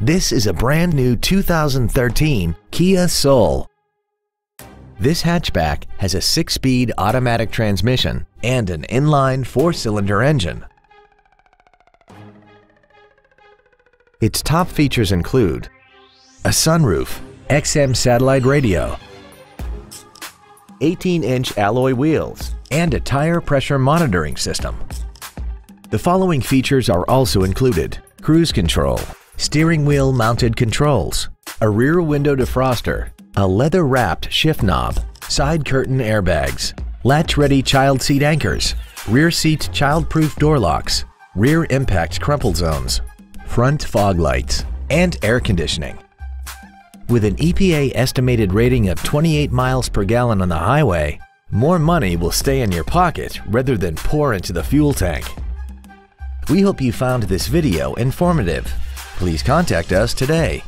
This is a brand new 2013 Kia Soul. This hatchback has a 6-speed automatic transmission and an inline 4-cylinder engine. Its top features include a sunroof, XM satellite radio, 18-inch alloy wheels, and a tire pressure monitoring system. The following features are also included: cruise control, steering wheel mounted controls, a rear window defroster, a leather-wrapped shift knob, side curtain airbags, latch-ready child seat anchors, rear seat child-proof door locks, rear impact crumple zones, front fog lights, and air conditioning. With an EPA estimated rating of 28 miles per gallon on the highway, more money will stay in your pocket rather than pour into the fuel tank. We hope you found this video informative. Please contact us today.